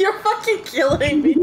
You're fucking killing me.